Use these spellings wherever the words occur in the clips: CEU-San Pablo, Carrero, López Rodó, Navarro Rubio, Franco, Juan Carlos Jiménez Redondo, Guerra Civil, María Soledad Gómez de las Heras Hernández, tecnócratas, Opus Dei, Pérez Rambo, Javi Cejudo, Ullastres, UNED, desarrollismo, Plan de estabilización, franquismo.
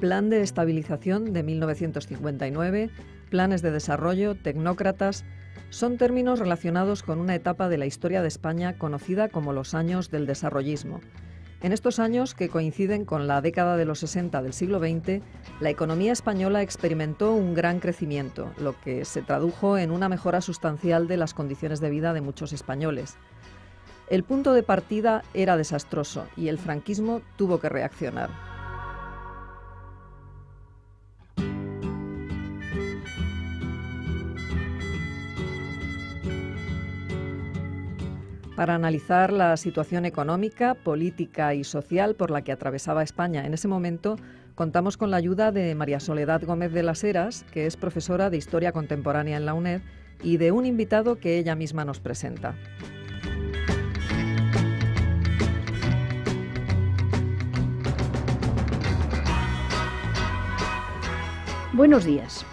Plan de Estabilización de 1959, Planes de Desarrollo, Tecnócratas, son términos relacionados con una etapa de la historia de España conocida como los años del desarrollismo. En estos años, que coinciden con la década de los 60 del siglo XX, la economía española experimentó un gran crecimiento, lo que se tradujo en una mejora sustancial de las condiciones de vida de muchos españoles. El punto de partida era desastroso y el franquismo tuvo que reaccionar. Para analizar la situación económica, política y social por la que atravesaba España en ese momento, contamos con la ayuda de María Soledad Gómez de las Heras, que es profesora de Historia Contemporánea en la UNED, y de un invitado que ella misma nos presenta. Buenos días.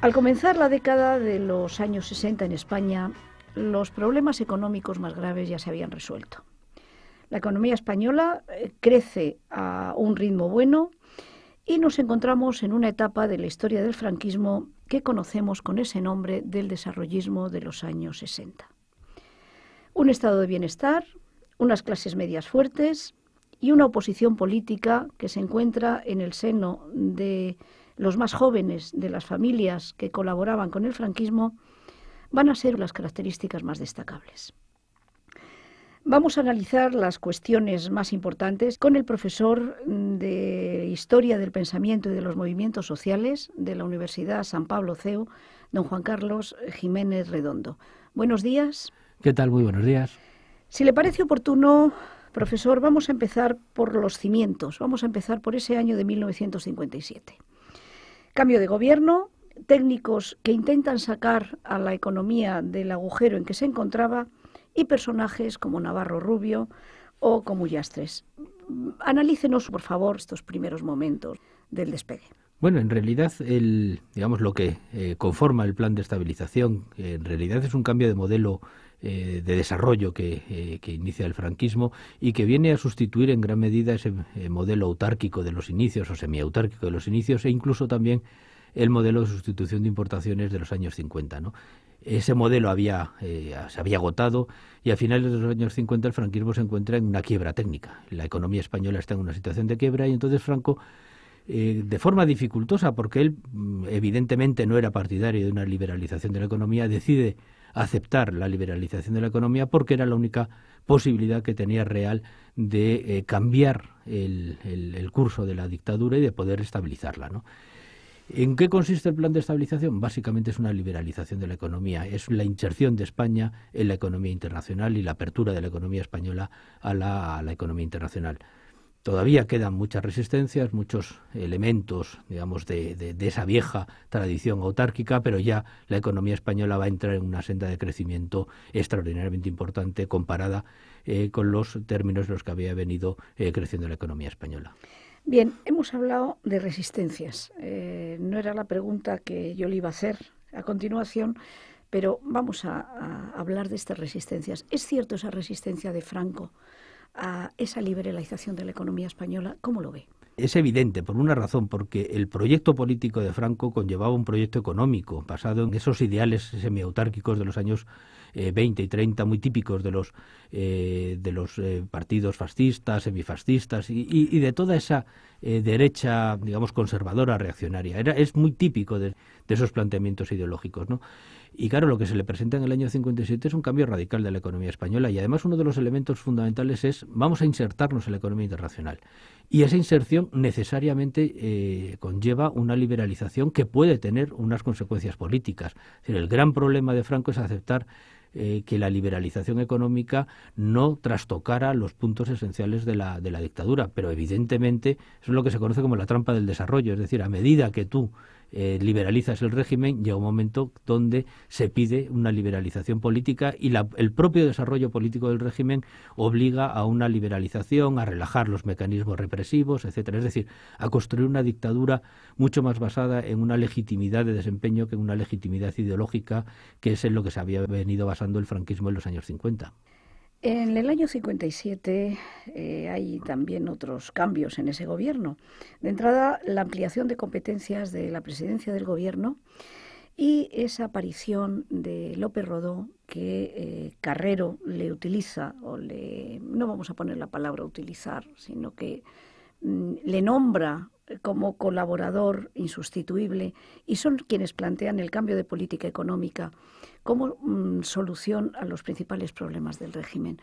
Al comenzar la década de los años 60 en España, los problemas económicos más graves ya se habían resuelto. La economía española crece a un ritmo bueno y nos encontramos en una etapa de la historia del franquismo que conocemos con ese nombre del desarrollismo de los años 60. Un estado de bienestar, unas clases medias fuertes y una oposición política que se encuentra en el seno de los más jóvenes de las familias que colaboraban con el franquismo van a ser las características más destacables. Vamos a analizar las cuestiones más importantes con el profesor de Historia del Pensamiento y de los Movimientos Sociales de la Universidad San Pablo CEU, don Juan Carlos Jiménez Redondo. Buenos días. ¿Qué tal? Muy buenos días. Si le parece oportuno, profesor, vamos a empezar por los cimientos. Vamos a empezar por ese año de 1957. Cambio de gobierno, técnicos que intentan sacar a la economía del agujero en que se encontraba y personajes como Navarro Rubio o como Ullastres. Analícenos, por favor, estos primeros momentos del despegue. Bueno, en realidad, lo que conforma el plan de estabilización, en realidad es un cambio de modelo de desarrollo que inicia el franquismo y que viene a sustituir en gran medida ese modelo autárquico de los inicios o semiautárquico de los inicios e incluso también el modelo de sustitución de importaciones de los años 50, ¿no? Ese modelo se había agotado y a finales de los años 50 el franquismo se encuentra en una quiebra técnica. La economía española está en una situación de quiebra y entonces Franco, de forma dificultosa, porque él evidentemente no era partidario de una liberalización de la economía, decide aceptar la liberalización de la economía porque era la única posibilidad que tenía real de cambiar el curso de la dictadura y de poder estabilizarla, ¿no? ¿En qué consiste el plan de estabilización? Básicamente es una liberalización de la economía, es la inserción de España en la economía internacional y la apertura de la economía española a la economía internacional. Todavía quedan muchas resistencias, muchos elementos, de esa vieja tradición autárquica, pero ya la economía española va a entrar en una senda de crecimiento extraordinariamente importante comparada con los términos en los que había venido creciendo la economía española. Bien, hemos hablado de resistencias. No era la pregunta que yo le iba a hacer a continuación, pero vamos a hablar de estas resistencias. ¿Es cierto esa resistencia de Franco a esa liberalización de la economía española? ¿Cómo lo ve? Es evidente, por una razón, porque el proyecto político de Franco conllevaba un proyecto económico basado en esos ideales semiautárquicos de los años 20 y 30, muy típicos de los partidos fascistas, semifascistas y de toda esa derecha, conservadora, reaccionaria. Es muy típico de esos planteamientos ideológicos, ¿no? Y claro, lo que se le presenta en el año 57 es un cambio radical de la economía española y además uno de los elementos fundamentales es vamos a insertarnos en la economía internacional. Y esa inserción necesariamente conlleva una liberalización que puede tener unas consecuencias políticas. Es decir, el gran problema de Franco es aceptar que la liberalización económica no trastocara los puntos esenciales de la dictadura, pero evidentemente eso es lo que se conoce como la trampa del desarrollo, es decir, a medida que tú liberalizas el régimen, llega un momento donde se pide una liberalización política y el propio desarrollo político del régimen obliga a una liberalización, a relajar los mecanismos represivos, etcétera. Es decir, a construir una dictadura mucho más basada en una legitimidad de desempeño que en una legitimidad ideológica, que es en lo que se había venido basando el franquismo en los años 50. En el año 57 hay también otros cambios en ese gobierno. De entrada, la ampliación de competencias de la presidencia del gobierno y esa aparición de López Rodó, que Carrero le utiliza, no vamos a poner la palabra utilizar, sino que le nombra como colaborador insustituible, y son quienes plantean el cambio de política económica como solución a los principales problemas del régimen.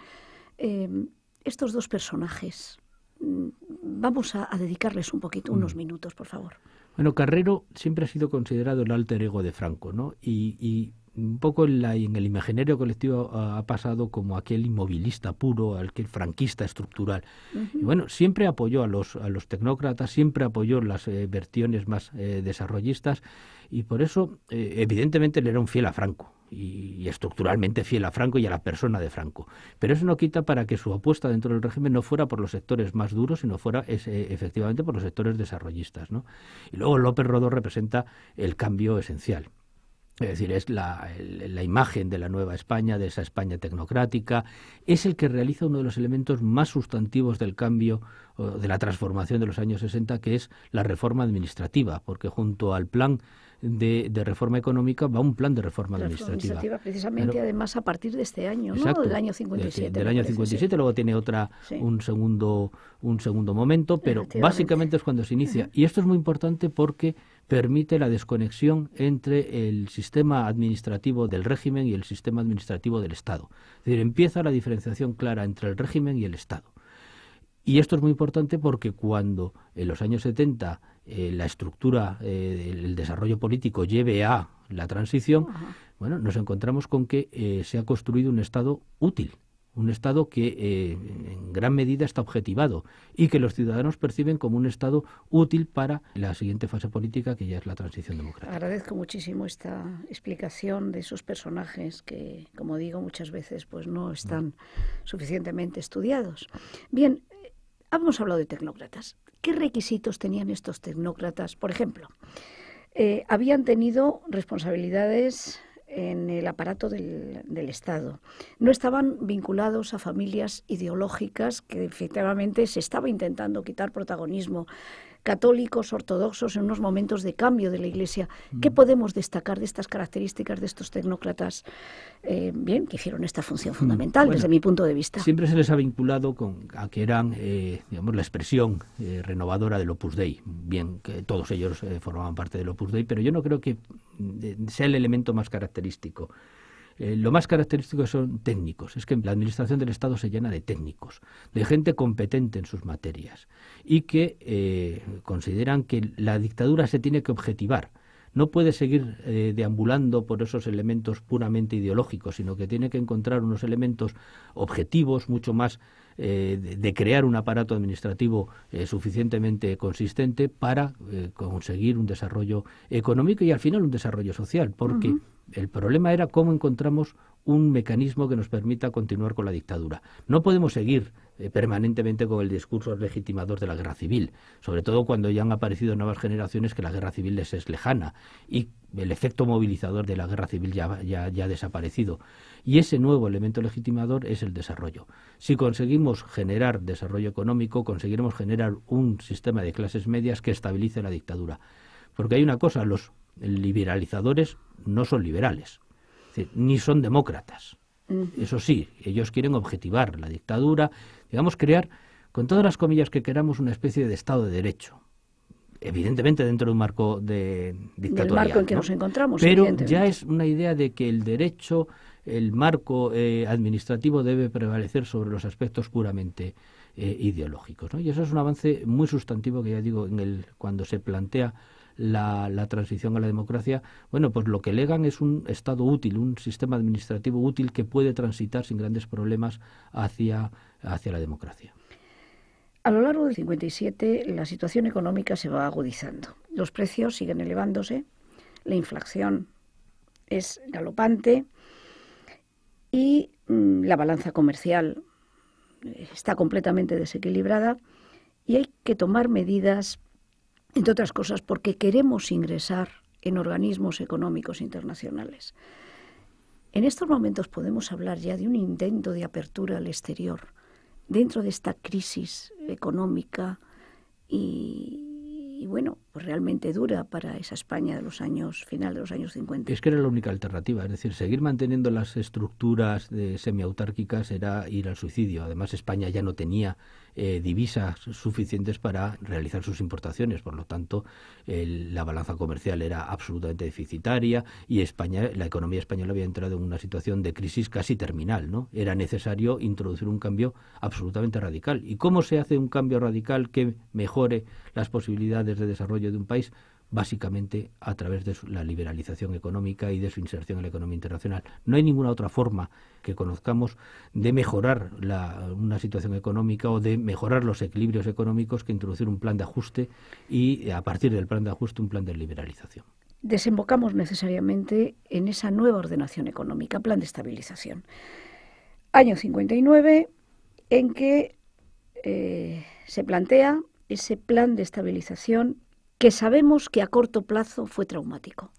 Estos dos personajes, vamos a dedicarles un poquito, unos minutos, por favor. Bueno, Carrero siempre ha sido considerado el alter ego de Franco, ¿no? Y un poco en el imaginario colectivo ha pasado como aquel inmovilista puro, aquel franquista estructural. Y bueno, siempre apoyó a los tecnócratas, siempre apoyó las versiones más desarrollistas, y por eso evidentemente él era un fiel a Franco y estructuralmente fiel a Franco y a la persona de Franco. Pero eso no quita para que su apuesta dentro del régimen no fuera por los sectores más duros, sino fuera efectivamente por los sectores desarrollistas, ¿no? Y luego López Rodó representa el cambio esencial. Es decir, es la imagen de la Nueva España, de esa España tecnocrática, es el que realiza uno de los elementos más sustantivos del cambio, de la transformación de los años 60, que es la reforma administrativa, porque junto al plan de reforma económica va un plan de reforma administrativa. Precisamente, pero, además, a partir de este año, exacto, ¿no? Del año 57. Del año 57, sí. Luego tiene otra, sí, un segundo momento, pero básicamente es cuando se inicia. Y esto es muy importante porque permite la desconexión entre el sistema administrativo del régimen y el sistema administrativo del Estado. Es decir, empieza la diferenciación clara entre el régimen y el Estado. Y esto es muy importante porque cuando en los años 70 la estructura, el desarrollo político lleve a la transición, bueno, nos encontramos con que se ha construido un Estado útil. Un Estado que en gran medida está objetivado y que los ciudadanos perciben como un Estado útil para la siguiente fase política, que ya es la transición democrática. Agradezco muchísimo esta explicación de esos personajes que, como digo, muchas veces pues no están suficientemente estudiados. Bien, hemos hablado de tecnócratas. ¿Qué requisitos tenían estos tecnócratas? Por ejemplo, habían tenido responsabilidades en el aparato del Estado. No estaban vinculados a familias ideológicas, que efectivamente se estaba intentando quitar protagonismo. Católicos, ortodoxos, en unos momentos de cambio de la Iglesia. ¿Qué podemos destacar de estas características de estos tecnócratas, bien, que hicieron esta función fundamental, bueno, desde mi punto de vista? Siempre se les ha vinculado a que eran, digamos, la expresión renovadora del Opus Dei. Bien, que todos ellos formaban parte del Opus Dei, pero yo no creo que sea el elemento más característico. Lo más característico son técnicos. Es que la administración del Estado se llena de técnicos, de gente competente en sus materias y que consideran que la dictadura se tiene que objetivar. No puede seguir deambulando por esos elementos puramente ideológicos, sino que tiene que encontrar unos elementos objetivos, mucho más de crear un aparato administrativo suficientemente consistente para conseguir un desarrollo económico y al final un desarrollo social, porque el problema era cómo encontramos un mecanismo que nos permita continuar con la dictadura. No podemos seguir permanentemente con el discurso legitimador de la guerra civil, sobre todo cuando ya han aparecido nuevas generaciones que la guerra civil les es lejana y el efecto movilizador de la guerra civil ya ha desaparecido. Y ese nuevo elemento legitimador es el desarrollo. Si conseguimos generar desarrollo económico, conseguiremos generar un sistema de clases medias que estabilice la dictadura. Porque hay una cosa, los liberalizadores no son liberales, es decir, ni son demócratas. Eso sí, ellos quieren objetivar la dictadura, digamos, crear, con todas las comillas que queramos, una especie de Estado de Derecho. Evidentemente dentro de un marco dictatorial. Del marco en que nos encontramos. Pero ya es una idea de que el derecho, el marco administrativo debe prevalecer sobre los aspectos puramente ideológicos, ¿no? Y eso es un avance muy sustantivo que ya digo, cuando se plantea la transición a la democracia, bueno, pues lo que legan es un Estado útil, un sistema administrativo útil que puede transitar sin grandes problemas hacia la democracia. A lo largo del 57 la situación económica se va agudizando. Los precios siguen elevándose, la inflación es galopante y la balanza comercial está completamente desequilibrada y hay que tomar medidas, entre otras cosas, porque queremos ingresar en organismos económicos internacionales. En estos momentos podemos hablar ya de un intento de apertura al exterior dentro de esta crisis económica y bueno, pues realmente dura para esa España de los años, final de los años 50. Es que era la única alternativa, es decir, seguir manteniendo las estructuras semiautárquicas era ir al suicidio. Además, España ya no tenía divisas suficientes para realizar sus importaciones, por lo tanto, la balanza comercial era absolutamente deficitaria y España, la economía española había entrado en una situación de crisis casi terminal, ¿no? Era necesario introducir un cambio absolutamente radical. ¿Y cómo se hace un cambio radical que mejore las posibilidades de desarrollo de un país? Básicamente a través de la liberalización económica y de su inserción en la economía internacional. No hay ninguna otra forma que conozcamos de mejorar una situación económica o de mejorar los equilibrios económicos que introducir un plan de ajuste y a partir del plan de ajuste un plan de liberalización. Desembocamos necesariamente en esa nueva ordenación económica, plan de estabilización. Año 59 en que se plantea ese plan de estabilización que sabemos que a corto plazo fue traumático.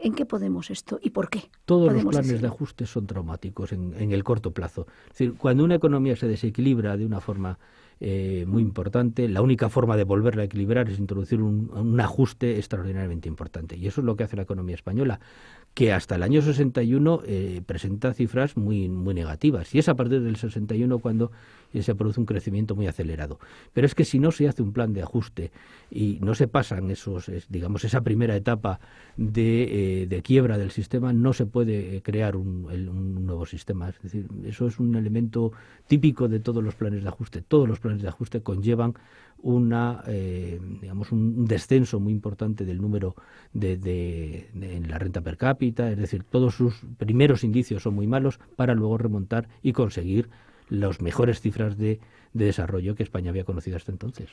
¿En qué podemos esto y por qué? Todos los planes de ajuste son traumáticos en el corto plazo. Es decir, cuando una economía se desequilibra de una forma muy importante, la única forma de volverla a equilibrar es introducir un ajuste extraordinariamente importante. Y eso es lo que hace la economía española, que hasta el año 61 presenta cifras muy negativas. Y es a partir del 61 cuando se produce un crecimiento muy acelerado. Pero es que si no se hace un plan de ajuste y no se pasan esa primera etapa de quiebra del sistema, no se puede crear un nuevo sistema. Es decir, eso es un elemento típico de todos los planes de ajuste. Todos los planes de ajuste conllevan un descenso muy importante del número de la renta per cápita, es decir, todos sus primeros indicios son muy malos para luego remontar y conseguir las mejores cifras de desarrollo que España había conocido hasta entonces.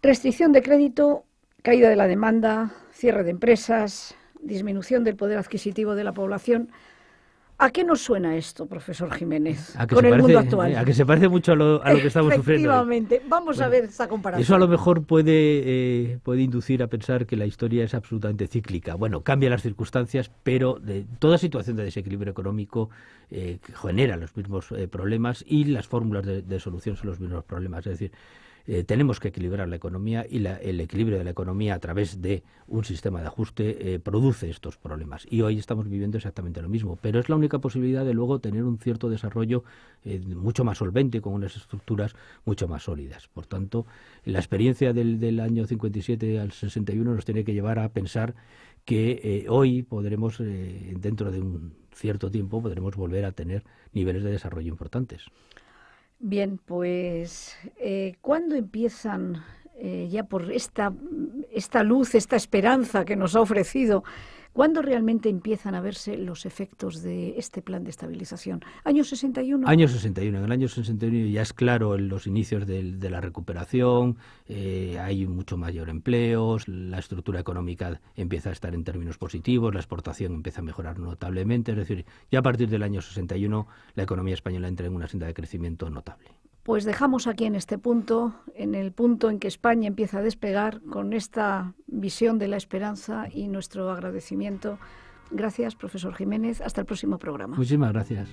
Restricción de crédito, caída de la demanda, cierre de empresas, disminución del poder adquisitivo de la población. ¿A qué nos suena esto, profesor Jiménez, con el mundo actual? A que se parece mucho a lo que estamos sufriendo. Efectivamente. Vamos a ver esta comparación. Eso a lo mejor puede inducir a pensar que la historia es absolutamente cíclica. Bueno, cambian las circunstancias, pero toda situación de desequilibrio económico genera los mismos problemas y las fórmulas de solución son los mismos problemas. Es decir, tenemos que equilibrar la economía y el equilibrio de la economía a través de un sistema de ajuste produce estos problemas. Y hoy estamos viviendo exactamente lo mismo, pero es la única posibilidad de luego tener un cierto desarrollo mucho más solvente, con unas estructuras mucho más sólidas. Por tanto, la experiencia del año 57 al 61 nos tiene que llevar a pensar que hoy podremos, dentro de un cierto tiempo, podremos volver a tener niveles de desarrollo importantes. Bien, pues ¿cuándo empiezan ya por esta luz, esta esperanza que nos ha ofrecido, cuándo realmente empiezan a verse los efectos de este plan de estabilización? ¿Año 61? Año 61. En el año 61 ya es claro en los inicios de la recuperación, hay mucho mayor empleo, la estructura económica empieza a estar en términos positivos, la exportación empieza a mejorar notablemente. Es decir, ya a partir del año 61 la economía española entra en una senda de crecimiento notable. Pues dejamos aquí en este punto, en el punto en que España empieza a despegar con esta visión de la esperanza y nuestro agradecimiento. Gracias, profesor Jiménez. Hasta el próximo programa. Muchísimas gracias.